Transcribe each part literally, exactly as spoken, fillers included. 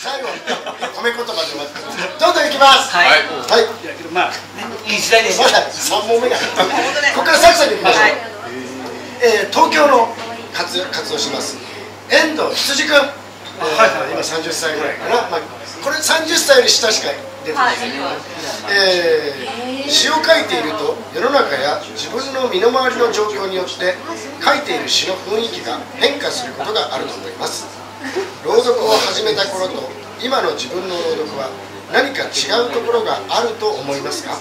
最後褒め言葉で終わってどんどんいきます。はい、はい、まあいい時代でした。さん問目がここからサクサクいきましょう。東京の活動します遠藤羊君、今さんじゅっさいぐらいかな、これさんじゅっさいより下しか出てません。詩を書いていると世の中や自分の身の回りの状況によって書いている詩の雰囲気が変化することがあると思います。朗読を始めた頃と今の自分の朗読は何か違うところがあると思いますか？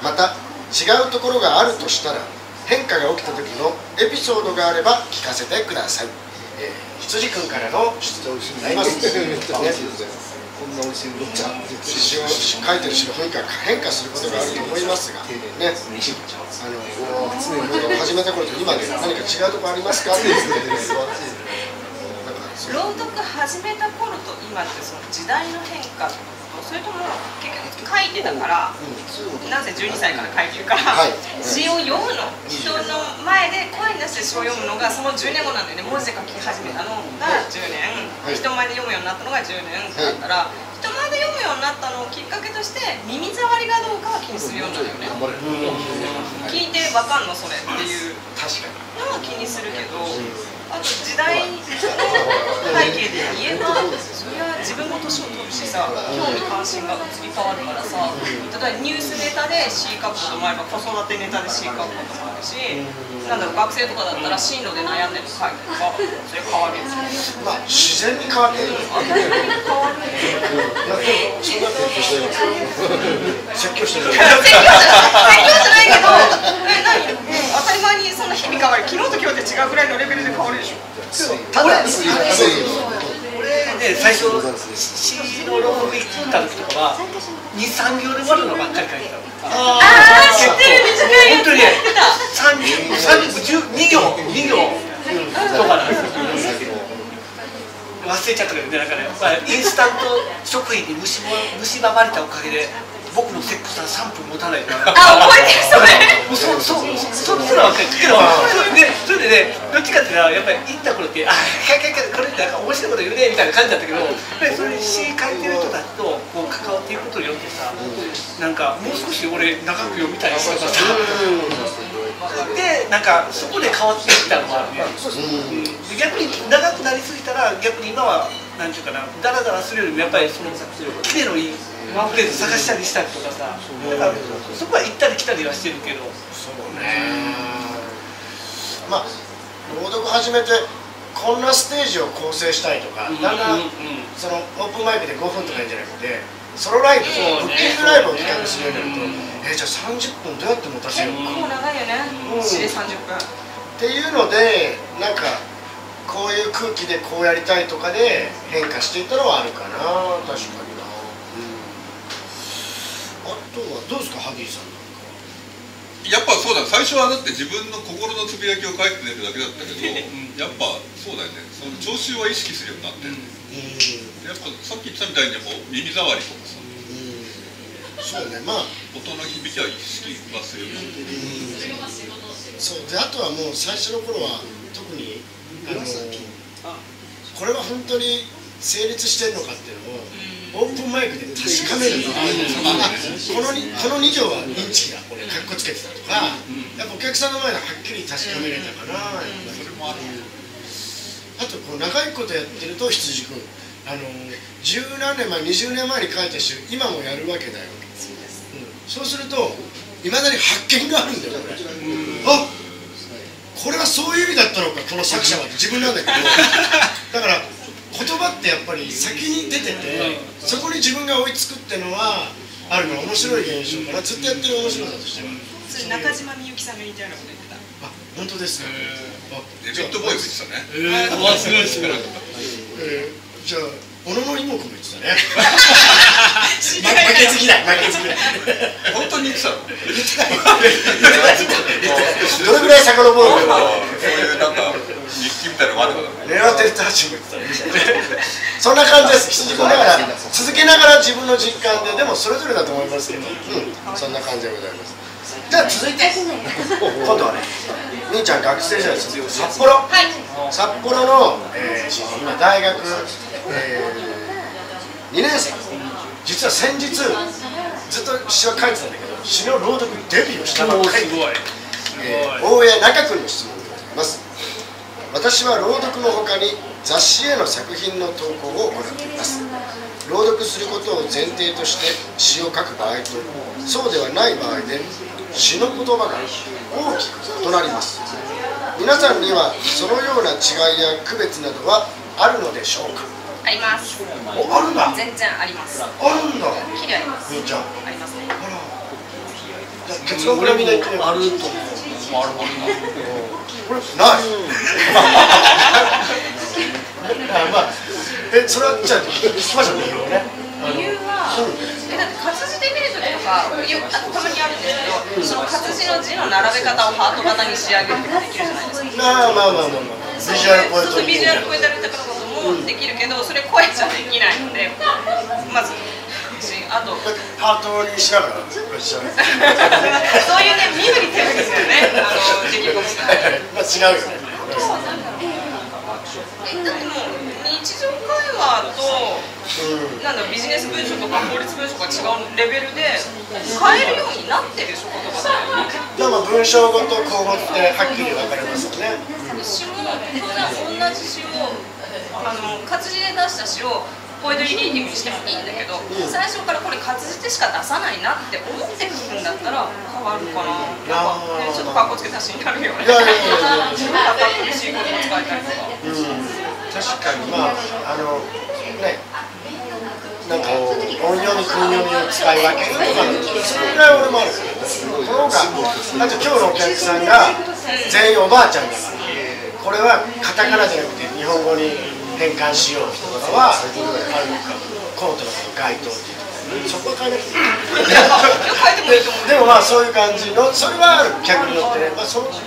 また違うところがあるとしたら変化が起きた時のエピソードがあれば聞かせてください。えー、羊くんからの出題になります。こんなおいしいのちゃん詩を書いてる詩の雰囲気が変化することがあると思いますがね、あの始めた頃と今で何か違うところありますか？朗読始めた頃と今ってその時代の変化と、それとも結局書いてたから、うん、なぜじゅうにさいから書いてるから、はい、詩を読むの、人の前で声に出して詩を読むのがそのじゅうねんごなんだよね。文字で書き始めたのがじゅうねん、はい、人前で読むようになったのがじゅうねんだったら、はい、人前で読むようになったのをきっかけとして耳障りがどうかは気にするようになるよね。聞いてわかんのそれっていうのは気にするけど、あと時代の背景で言えば、それは自分も年を取るしさ、興味関心が移り変わるからさ、例えばニュースネタで C 書くこともあれば、子育てネタで C 書くこともあるし、なんだろう、学生とかだったら進路で悩んでるの書いてとか、それ変わるよね。まあ自然に変わってるよね。変わるね。小学生としては説教してる。説教じゃないけど、え、何？当たり前にそんな日々変わる。昨日と今日って違うぐらいのレベルで変わる。ただ、最初、詩の朗読行った時とかは、に、さんぎょうで終わるのばっかり書いてた。ああ、知ってる、短い。本当にね、さんじゅうにぎょうとかなんですよ。忘れちゃったけどね、なんかね、インスタント食品に蝕まれたおかげで、僕のセックスはさんぷん持たないから。あ、覚えてる、それ。そう、そう、そう、そうなわけ。けど、それでね、どっちかっていうと、やっぱり行った頃って、あ、かかか、これってなんか面白いこと言うねみたいな感じだったけど、やっぱりそれに詩書いてる人たちとこう関わっていくことによってさ、なんかもう少し俺長く読みたい人とかさ、で、なんかそこで変わっていったのもあるね。逆に長くなりすぎたら、逆に今はなんていうかな、ダラダラするよりもやっぱりそのキレのいいワンフレーズ探したりしたりとかさ、だからそこは行ったり来たりはしてるけど、そうね。まあ朗読始めてこんなステージを構成したいとか、だんだんそのオープンマイクでごふんとかいいんじゃなくて、ソロライブ、ブッキングライブを企画するようになると、え、じゃあさんじゅっぷんどうやって持たせようか。結構長いよね。詩でさんじゅっぷん。っていうのでなんか。こういう空気でこうやりたいとかで変化していったのはあるかな。確かにな、うん、あとはどうですか、ハギーさん。やっぱそうだ、最初はだって自分の心のつぶやきを書いてるだけだったけどやっぱそうだよね、その聴衆は意識するようになってる、ね、うん、やっぱさっき言ったみたいにもう耳障りとかさ、そうね、まあ音の響きは意識はするようになってる、うん、そうで、あとはもう最初の頃は特にこれは本当に成立してるのかっていうのをオープンマイクで確かめるのが、このにぎょうはインチキだ、これかっこつけてたとか、やっぱお客さんの前ではっきり確かめれたかな。それもある。あとこう長いことやってると羊くん、あのじゅうなんねんまえ、にじゅうねんまえに書いた詩今もやるわけだよ。そうするといまだに発見があるんだよ、これ。あっ、これはそういう意味だったのか、この作者は自分なんだけどだから言葉ってやっぱり先に出てて、そこに自分が追いつくってのはあるの面白い現象かな。ずっとやってる面白さとしてはそれ、中島みゆきさんが似たようなこと言ってた。あ、本当ですか。デビッド・ボーイも言ってたね。ええ、面白いですから。じゃあ小野妹子も言ってたね。負けず嫌い、負けず嫌い。本当に言ってたの？言ってない。どれぐらい遡るの？そういうなんか日記みたいなのがあるからね。レオテスターチも言ってたね。そんな感じです。羊くんだから続けながら自分の実感で、でもそれぞれだと思いますけど、うん、そんな感じでございます。じゃあ続いて今度はね、みーちゃん学生時代です。札幌。はい。札幌の今大学。にねんせい、実は先日ずっと詩は書いてたんだけど、詩の朗読デビューをしたばっかり。大江中君の質問でございます。私は朗読のほかに雑誌への作品の投稿を行っています。朗読することを前提として詩を書く場合とそうではない場合で詩の言葉が大きく異なります。皆さんにはそのような違いや区別などはあるのでしょうか？あります。あるんだ。全然あります。あるんだ。きれいあります。じゃあありますね。結論からみんな言ってみよう。あると思う。あるこれない。まあえそれはじゃあ聞きましょうね。理由は、えだって活字で見るときとかよあたまにあるんですけど、その活字の字の並べ方をハート型に仕上げることができるじゃないですか。まあまあまあまあまあ。ビジュアル超えたり。ビジュアル超えたりとかのこともできるけど、それ超えちゃできないので、まずあとハートにしながら。そういうね身振り手振りですよね。あのできることが。まあ違うよね。あとはなんかえだってもう日常会話と。なんだビジネス文書とか法律文書が違うレベルで変えるようになってる言葉だよね。でも文章ごと口語ってはっきり分かりますよね。詩も同じ詩をあの活字で出した詩をポエトリーリーディングにしてもいいんだけど、うん、最初からこれ活字でしか出さないなって思ってくるんだったら変わるかな。なんか、ね、ちょっとカッコつけた詩になるよね。自分が苦しいことも使えたりとか。うん、確かにまああのね。なんか音読み、訓読みを使い分けるとか、それぐらい俺もある。そのほうが、あと今日のお客さんが全員おばあちゃんだから、これはカタカナじゃなくて日本語に変換しようとかは、コートの該当っていうと、そこは変えなくていい。でもまあ、そういう感じの、それはある、客によってね、まあ、そのケ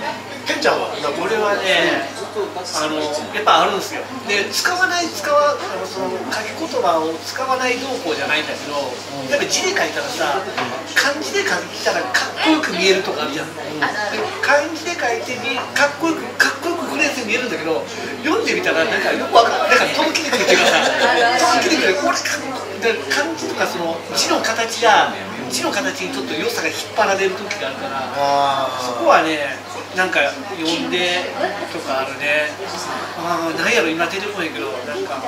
ンちゃんは、俺はね、あのやっぱあるんですよ。で使わない使わあのその書き言葉を使わないどうこうじゃないんだけど、やっぱ字で書いたらさ、漢字で書いたらかっこよく見えるとかあるじゃん。で漢字で書いてかっこよくかっこよくグレースに見えるんだけど、読んでみたらなんかよくわかんない。なんか届きにくいっていうかさ、届きにくい。これ漢字とかその字の形や字の形にちょっと良さが引っ張られる時があるから、そこはね。なんか呼んでとかあるね。ああ、なんやろ今出てこないけど、なんか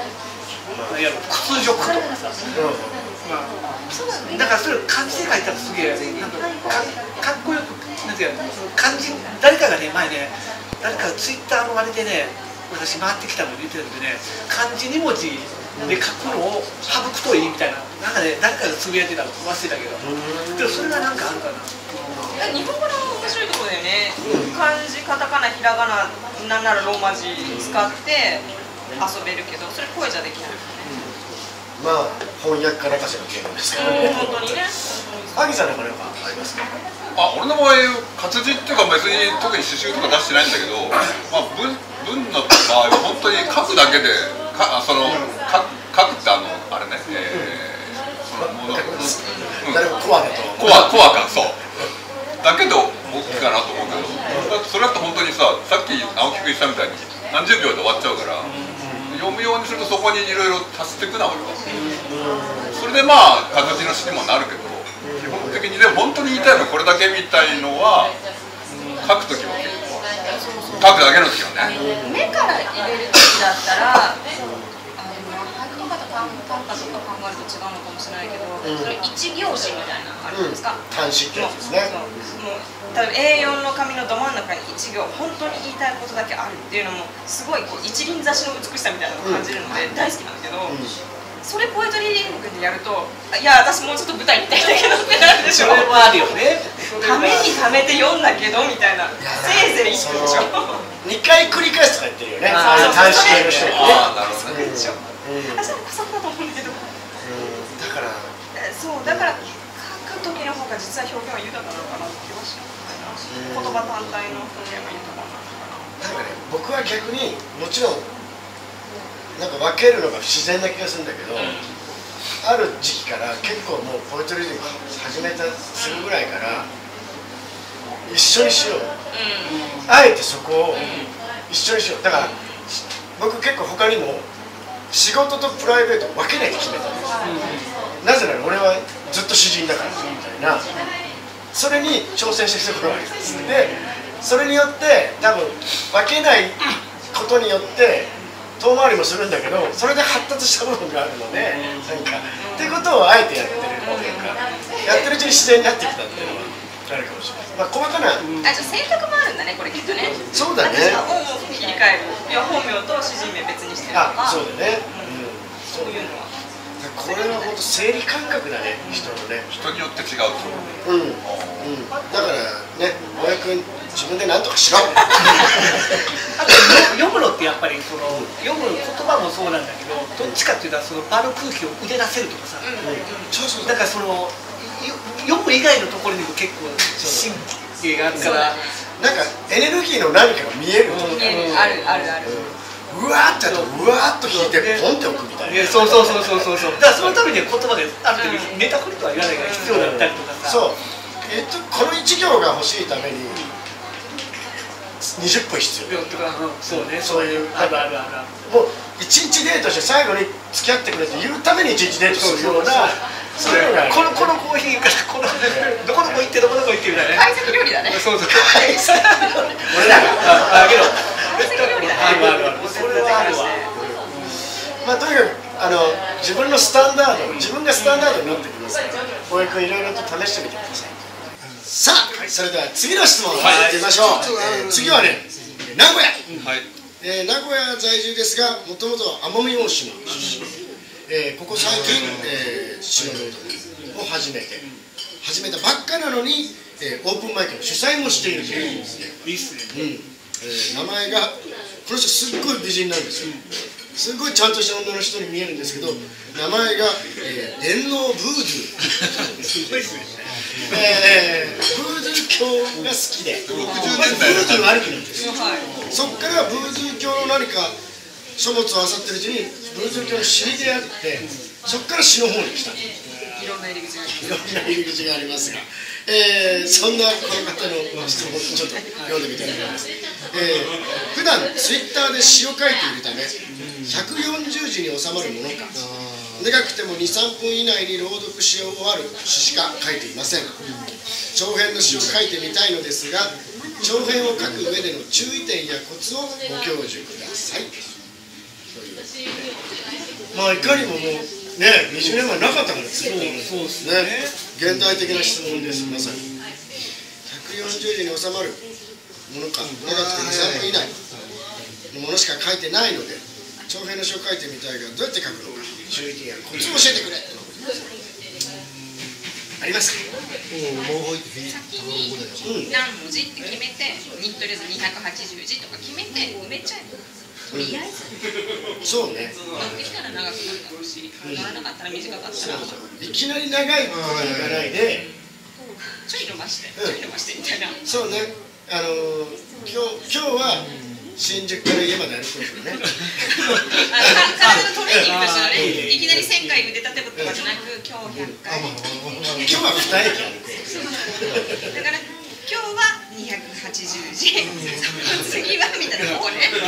なんやろ屈辱とかさ。だからそれ漢字で書いたらすげえなんか か, かっこよくなんていうか漢字誰かがね前ね誰かツイッターのあれでね私回ってきたの言ってたんでね漢字に文字で書くのを省くといいみたいななんかね誰かがつぶやいてたの忘れたけど、でもそれがなんかあるかな。日本語の面白いところだよね。漢字、カタカナ、ひらがな、なんならローマ字使って遊べるけど、それ声じゃできないよね。うん、まあ翻訳かなんかしらのゲームですからね。本当にね。アギさんのこれはありますか？あ、俺の場合活字っていうか別に特に詩集とか出してないんだけど、まあ文文の場合は本当に書くだけで、かその書くってあのあれね、えー、そのもの、うん、誰もコアだとコアコアかそう。だけど大きいかなと思うけど、それだと本当にさ、さっき青木君言ったみたいに何十秒で終わっちゃうから、読むようにするとそこにいろいろ足していくな俺は。それでまあ形の詩にもなるけど、基本的にでも本当に言いたいのはこれだけみたいのは書くときは結構書くだけの時はね。目から入れる時だったら、あの短歌と短歌とか考えると違うのかもしれないけど、それ一行詞みたいな。単詞ってやつですね。多分 エーよん の紙のど真ん中にいち行本当に言いたいことだけあるっていうのもすごいこう一輪差しの美しさみたいなのを感じるので大好きなんだけど、うん、それポエトリーリーディングでやるといや私もうちょっと舞台に行きたいんだけどってなるでしょ。それはあるよね。ためにためて読んだけどみたいなせいぜい言うでしょ。にかい繰り返すとか言ってるよね。単詞系の人もね。そうでしょ。私はそこだと思うんだけど。だからそうだから。時の方が実は表現は豊かなのかなって気はしますね。言葉単体の表現が豊かなのかな。なんかね、僕は逆にもちろんなんか分けるのが不自然な気がするんだけど、うん、ある時期から結構もうポエトリーディング始めたするぐらいから一緒にしよう、うん、あえてそこを一緒にしよう。だから僕結構他にも仕事とプライベートを分けないと決めたんです、うん、なぜなら俺はずっと主人だからみたいな、それに挑戦してきたことがあります、うん、でそれによって多分分けないことによって遠回りもするんだけど、それで発達した部分があるので、うん、何かっていうことをあえてやってるっていうか、やってるうちに自然になってきたっていうのはあるかもしれない。まあ細かな、うん、あ、じゃあ選択もあるんだね、これきっとね。そうだね。私はオンオフ切り替える。いや、本名と主人名別にしてるとか。あ、そうだね。うん、そういうのは。これは本当生理感覚だね、人のね。人によって違うと思う。うん、うん。だからね、親君自分で何とかしろ。あと読むのってやっぱりその読む言葉もそうなんだけど、どっちかっていうとその場の空気を受け出せるとかさ。うん。だからその。読む以外のところにも結構神経があるから、なんかエネルギーの何かが見えるとか、あるあるある、うわーってやるとうわーっと引いてポンって置くみたいな、そうそうそうそうそうそう、だからそのために言葉である程度ネタフリとは言わないが必要だったりとかさ、そう、えっとこの一行が欲しいためににじゅっぷん必要とか、そうね、そういうあるあるある、もう一日デートして最後に付き合ってくれって言うために一日デートするような。それこのこのコーヒーからこのどこどこ行ってどこどこ行ってみたいな、懐石料理だね、そうそう、懐石料理、俺らがあげろ、懐石料理だね、それはあるわ。まあとにかくあの自分のスタンダード、自分がスタンダードになってください。大江君いろいろと試してみてください。さあそれでは次の質問にいってみましょう。次はね、名古屋、名古屋在住ですが、もともと奄美大島出身、えー、ここ最近、えー、仕事を始めて始めたばっかなのに、えー、オープンマイクの主催もしているというですね、いいっすね、うん、えー、名前がこの人すっごい美人なんですよ、すごいちゃんとした女の人に見えるんですけど、名前が、えー、電脳ブードゥーすごいっすね、えー、ブードゥー教が好きで、ブードゥーのありきなんですよ、はい、そっからブードゥー教の何か書物を漁ってるうちにブードゥー教の死に出会って、そこから死の方に来た、いろんな入り口がありますが、えー、そんなこの方の質問をちょっと読んでみたいと思います。えー、普段ツイッターで詩を書いているためひゃくよんじゅうじに収まるものか、長くてもに、さんぷん以内に朗読し終わる詩しか書いていません。長編の詩を書いてみたいのですが、長編を書く上での注意点やコツをご教授ください。まあいかにももうね、にじゅうねんまえなかったからですね。そうですね。現代的な質問です。まさに。ひゃくよんじゅうじに収まるものか、長くてに、さんぷん以内のものしか書いてないので、長編の詩を書いてみたいが、どうやって書くのか、注意点やコツを教えてくれ。ありますか。うん。何文字って決めて、にとりあえずにひゃくはちじゅうじとか決めて埋めちゃえば。うん、そうね。いきなり長いこと言わないで、ちょい伸ばして、ちょい伸ばしてみたいな。そうね。あの今日今日は新宿から家まで歩くんだよね。体のトレーニングとしてはね、いきなりせんかい腕立てとかじゃなく、今日ひゃっかい。今日はふたえき歩く。だから。今日はにひゃくはちじゅうじ、次はみたいな、ここね、伸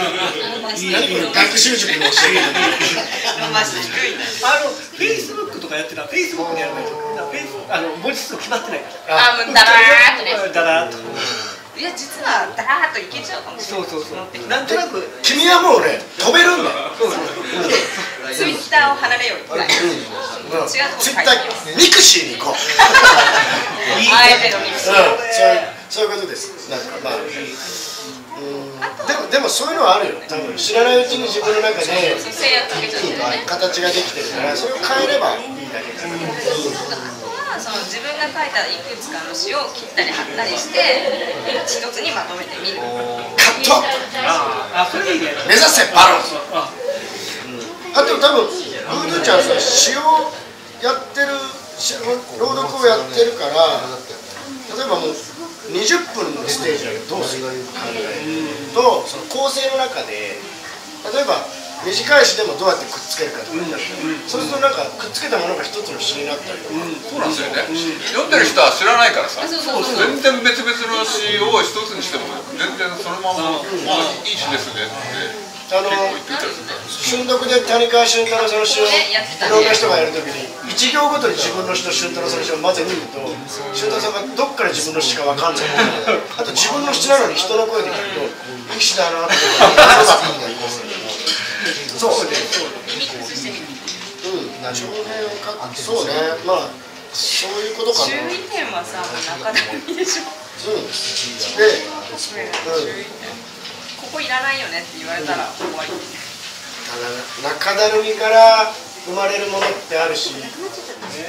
ばしていく、学習塾の教え伸ばしていく、あの、フェイスブックとかやってたら、フェイスブックでやらないと、あの文字数決まってないから、あ、もうだらーっとね、いや、実はだらーっといけちゃうかもしれない、そうそうそう、なんとなく、君はもうね、飛べるんだよ、ツイッターを離れようくらい、ツイッター、ミクシーに行こう、あえてのミクシー。そういうことです。なんかまあ、うん、でもでもそういうのはあるよ。多分知らないうちに自分の中で形ができてるから、それを変えればいいだけだから。あとはその自分が書いたいくつかの詩を切ったり貼ったりして一つにまとめてみる。カット。あ、それいいね。目指せバロン。あと多分ブードゥーちゃんさ、詩をやってる、朗読をやってるから、例えばもう。にじゅっぷんのステージをどうするか考えると、その構成の中で例えば短い詩でもどうやってくっつけるかとかになって、そうするとなんかくっつけたものが一つの詩になったりとか、そうなんですよね、読んでる人は知らないからさ、全然別々の詩を一つにしても全然そのままいい詩ですねってあの瞬読で谷川俊太郎さんの詩をいろんな人がやるときにいち行ごとに自分の詩と俊太郎さんの詩を混ぜてみると、俊太郎さんがどっから自分の詩か分かんないので、あと自分の詩なのに人の声で聞くといい詩だなってそうね、うん、自分で書くそうね、まあそういうことかな。注意点はさ、中だみでしょ。うんでここいらないよねって言われたら終わり。中だるみから生まれるものってあるし、ね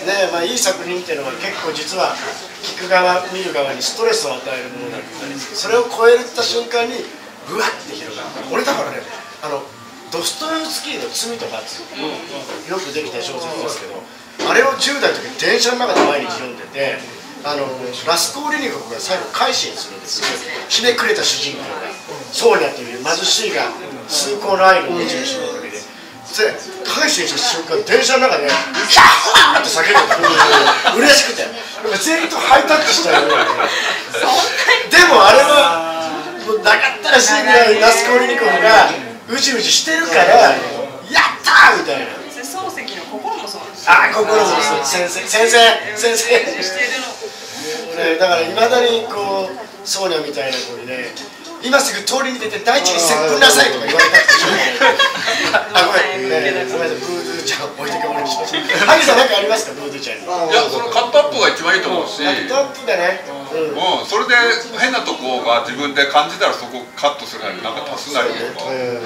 え、まあ、いい作品っていうのは結構実は聞く側見る側にストレスを与えるものだったり、それを超えた瞬間にぶわって広がる。俺だからね、あのドストエフスキーの罪とかよくできた小説ですけど、あれをじゅう代の時に電車の中で毎日読んでて、あのラスコー・リニコフが最後改心するんですよ。ひねくれた主人公が。ソーニャという貧しいが崇高な愛の持ち主のおかげで、改心した瞬間、電車の中で、キャッホーって叫んでた、うれしくて、全員とハイタッチしたような、でもあれは、もうなかったらしいぐらい、ラスコーリニコフがうじうじしてるから、やったーみたいな。漱石の心もそうなんですよ。ああ、心もそう、先生、先生、先生。だから、いまだにこう、ソーニャみたいな子にね、今すぐ通りに出て大地に接吻なさいとか言われたってしょあ、ごめん、ごめんなさい、ブードゥーちゃん置いてかもらいました。萩さん、何かありますか、ブードゥーちゃんに。いや、そのカットアップが一番いいと思うし、カットアップだね。うん、それで変なとこが自分で感じたらそこカットするなり、なんか足すなりとか。それ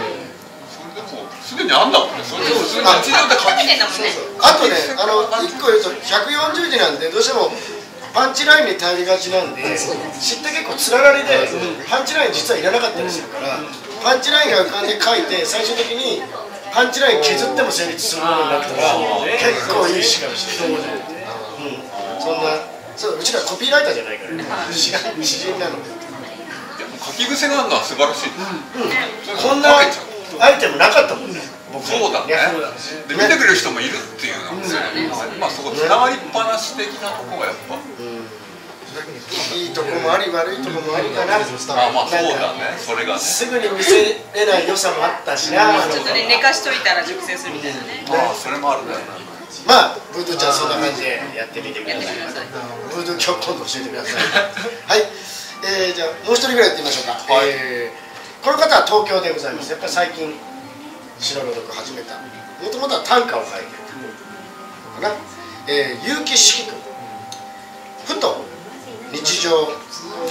でもう、すでにあんだもんね。それでも、すでにあっちなんだ、書き出たもんね。あとね、あの、いっこ言うと、ひゃくよんじゅう字なんで、どうしてもパンチラインに頼りがちなんで、詩って結構つらられで、パンチライン実はいらなかったりするから、パンチラインが浮かんで書いて、最終的にパンチライン削っても成立するものになったら、結構いい詩かもしれない。うん、そんな、そう、うちらコピーライターじゃないからね、詩人なので。書き癖があるのは素晴らしい。こんなアイテムなかったもんね。そうだね。で、見てくれる人もいるっていうのは、まあそこつながりっぱなし的なとこがやっぱ。いいとこもあり悪いとこもありかな。あ、まあそうだね。それがね。すぐに見せれない良さもあったしな。ちょっとね、寝かしといたら熟成するみたいなね。まあそれもあるね。まあブードゥーちゃん、そんな感じでやってみてください。ブードゥーちゃん、今度教えてください。はい。えー、じゃあもう一人ぐらいやってみましょうか。はい。この方は東京でございます。やっぱり最近詩の朗読を始めた。もともとは短歌を書いていたのかな。えー、結城四季君。ふと日常、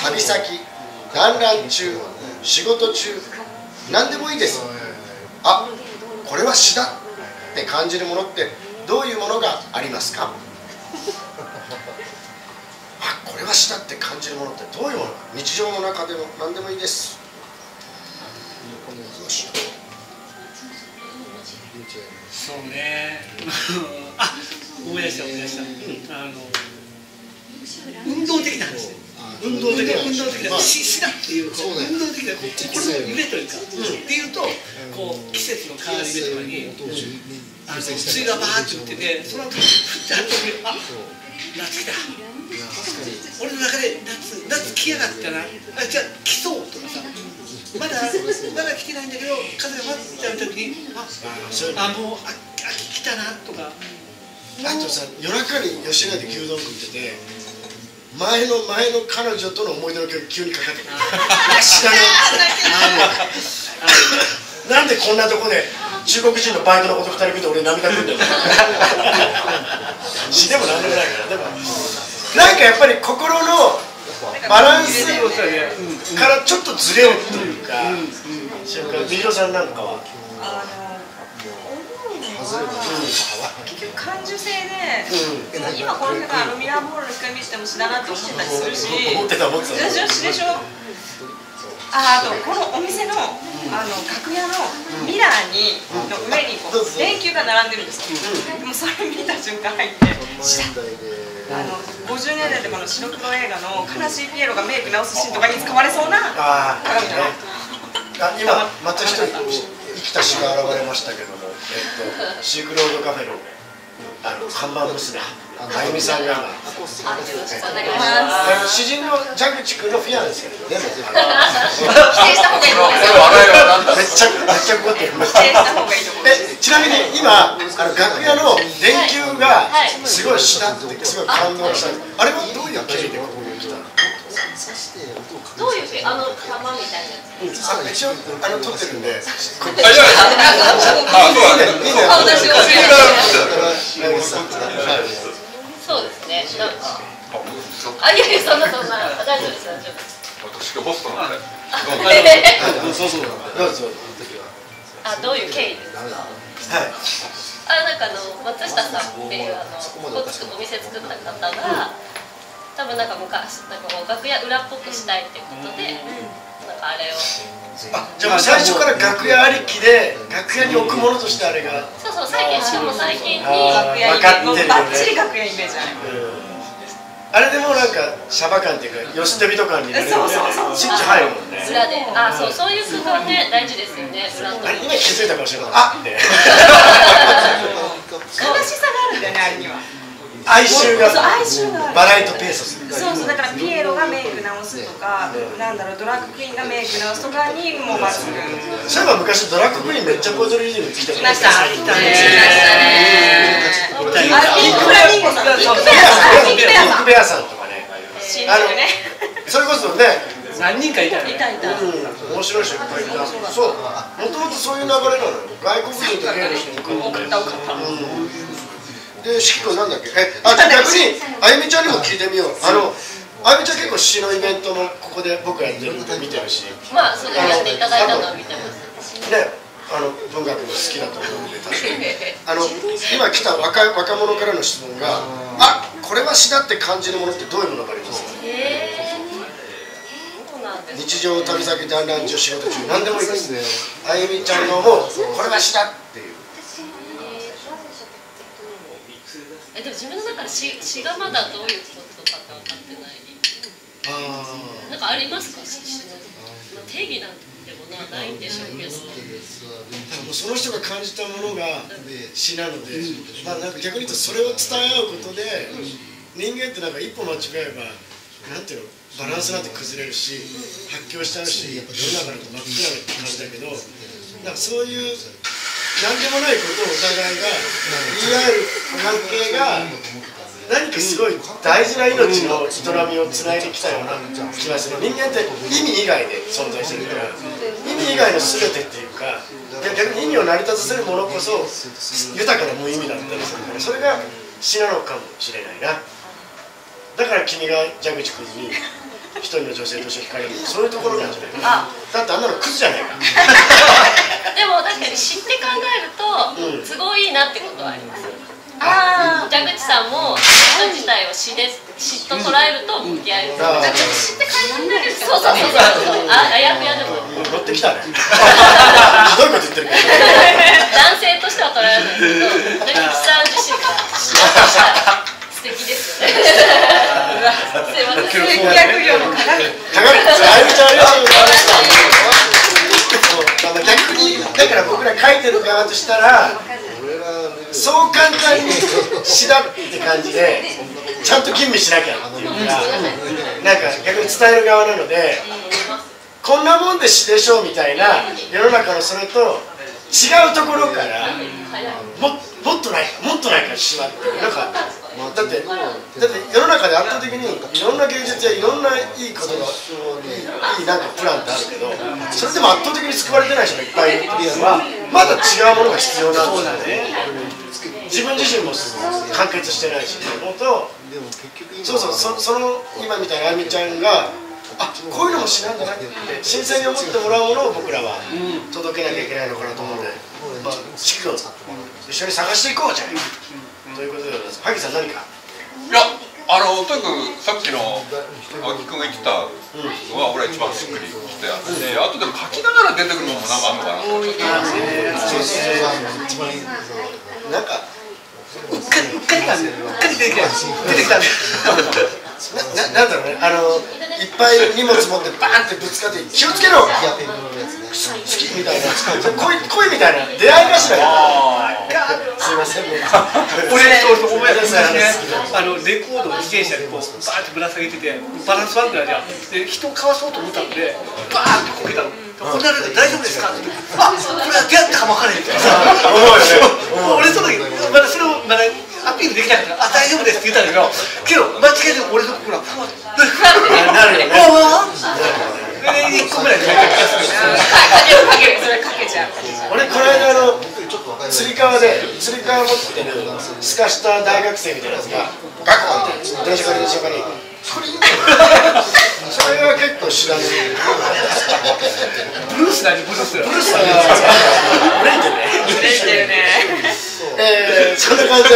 旅先、団らん中、仕事中、何でもいいです、あ、これは詩だって感じるものってどういうものがありますか。あ、これは詩だって感じるものってどういうものか、日常の中でも何でもいいです。そうね。あ、思い出した思い出した。あの運動的な話。運動的な運動的なしだっていう運動的なこれも揺れというかっていうとこう季節の変わり目とかにあの水がバーッと降っててその時ふってあの時あ夏来た。俺の中で夏夏来やがったな。あ、じゃあ来そうとかさ。まだまだ来てないんだけど風が待ってた時にああもう秋来たなとか。あとさ、夜中に吉野家で牛丼食ってて前の前の彼女との思い出の曲急にかかってくる知らないなんでこんなとこで中国人のバイトのことふたり見て俺涙ぐんでる死でもなんでもないからでもなんかやっぱり心のバランスからちょっとずれをというか、美女さんなんかは結局感受性で今この方あのミラーボールの光見せても詩だなって思ったりするし私は詩でしょ。あとこのお店の楽屋のミラーの上に電球が並んでるんですよ。でもそれ見た瞬間入って詩だ。あのごじゅうねんだいとかの白黒映画の「悲しいピエロ」がメイク直すシーンとかに使われそうな鏡だね。今また一人生きた詩が現れましたけども、えっとシークロードカフェのあの看板娘。あゆみさんが詩人のジャグチ君のフィアンですけど、ね、否定した方がいいと思います。めっちゃ怒ってました。ちなみに今あの楽屋の電球がすごいしなってすごい感動した。あれはどういう経緯でここに来たの？どういうあの玉みたいなやつ？一応あの撮ってるんで。そうですね。あ、いやいや、そんなそんな、大丈夫です、大丈夫です。私がホストなんで。そうそう、あ、どういう経緯ですか。はい。あ、なんかあの、松下さんっていう、あの、こっちお店作った方が。多分なんか昔、なんかこう、楽屋裏っぽくしたいってことで、なんかあれを。あ、じゃあ、最初から楽屋ありきで、楽屋に置くものとしてあれが。そうそう、最近、しかも最近に、楽屋イメージ、ばっちり楽屋イメージ。あれでも、なんか、シャバ感っていうか、よしとびと感に。そうそうそう、ちっちゃいもんね。裏で、あ、そう、そういう空間ね、大事ですよね。裏と。今気づいたかもしれない。あ、って。悲しさがあるんだよね、あれには。哀愁がバラエとペースする。そうそう、だからピエロがメイク直すとか、なんだろう、ドラッグクイーンがメイク直すとかにもまず。そういえば昔ドラッグクイーンめっちゃポーズリージング来てました。来ましたね。ピンクフラミンゴさん、ピンクベアさんとかね。あのね、それこそね、何人かいたよね。面白い人いっぱいいた。そう、もともとそういう流れなの。外国人とゲイの人に多かった。で、しきこなんだっけ、え、あ、逆に、あゆみちゃんにも聞いてみよう。あの、あゆみちゃん結構詩のイベントもここで僕ら全部見てるし。まあ、それやっていただいたのは見てます。ね、あの、文学も好きだと思うんで、確かに。あの、今来た若、若者からの質問が、あ、これは詩だって感じるものってどういうものがありますか。へー。日常、旅先、団らん中、仕事中、なんでもいいですね。あゆみちゃんのも、これは詩だっていう。え、でも自分の中で詩、詩がまだどういうことかって分かってない。なんかありますか、詩の定義なんてものはないんでしょうけど。その人が感じたものが詩なので、まあなんか逆に言うとそれを伝え合うことで、人間ってなんか一歩間違えばなんていうの、バランスなんて崩れるし、発狂しちゃうし、やっぱ世の中の真っ暗な感じだけど、なんかそういう。なんでもないことをお互いが言い合える関係が何かすごい大事な命の営みをつないできたような気がする。人間って意味以外で存在してるから、意味以外の全てっていうか、逆に意味を成り立たせるものこそ豊かな無意味だったりするから、それが詩なのかもしれないな。だから君が蛇口君に一人の女性として惹かれる、そういうところなんじゃないか。だってあんなのクズじゃないか。でも確かに知って考えると都合いいなってことはあります。ああ、蛇口さんも人自体を詩です、詩と捉えると向き合える。詩って考えられる。そうそうそうそう。あ、あやふやでも。乗ってきたね。ひどいこと言ってるけど。男性としては捉えられないけど、蛇口さん自身が詩としては素敵ですよね。すいません。接客業の鏡。鏡。あゆみちゃんありがとうございました。逆にだから僕ら書いてる側としたら、そう簡単に詩だって感じでちゃんと吟味しなきゃっていうか、なんか逆に伝える側なので、こんなもんで詩でしょうみたいな世の中のそれと違うところから、ももっとないか、もっとないから詩はって、なんかだってだって世の中で圧倒的にいろんな芸術やいろんないいことがいいなんかプランってあるけど、それでも圧倒的に救われてない人がいっぱいいるっていうのは、まだ違うものが必要なんですよね。自分自身も完結してないし、もっとそうそう、その今みたいなあゆみちゃんが、あ、こういうのも詩なんだなって新鮮に思ってもらうものを僕らは届けなきゃいけないのかなと思うので、四季を一緒に探していこうじゃないかということでございます。萩さん何か。いや、あのとにかくさっきの青木君が言ってたのは俺は一番しっくりきてあって、あとでも書きながら出てくるのもなんかあるのかなと思って。なんかうっかりうっかりなんでうっかり出てきたんで。な, なんだろうね、あのいっぱい荷物持ってバーンってぶつかって気をつけろってやってるやつね。好きみたいな恋みたいな出会い頭だよ。すいません。俺ね、ごめんなさいね。あのレコードを自転車でこうバーってぶら下げててバランス悪くなるじゃん。で人をかわそうと思ったのでバーってこけたの。こんなので大丈夫ですかって言って、あ、これは出会ってかまかねえみたいな。俺その時まだそれをまだアピールできなかったから、あ、大丈夫ですって言ったんだけど、けど間違えて俺の心はふわっとなるよね。それかけちゃう。俺この間のつり革でつり革持ってるすかした大学生みたいなやつがガコンって電車から電車からにそれは結構知らずにブルースだね。ブルースだね。ブレーンだよね。えーそんな感じで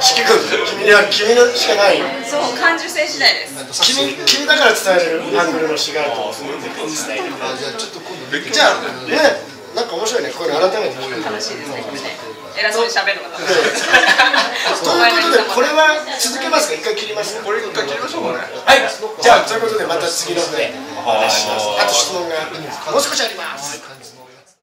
四季君、君には君のしかない。そう、感受性次第です。君、君だから伝えるアングルの詩があると思うんで、伝える。じゃあちょっと今度じゃあね、なんか面白いね。これ改めて楽しいですね。これね。偉そうに喋るのかな。ということでこれは続けますか。一回切りますか。これ一回切りましょうかね。はい。じゃあということでまた次のね、お話しします。あと質問がもう少しあります。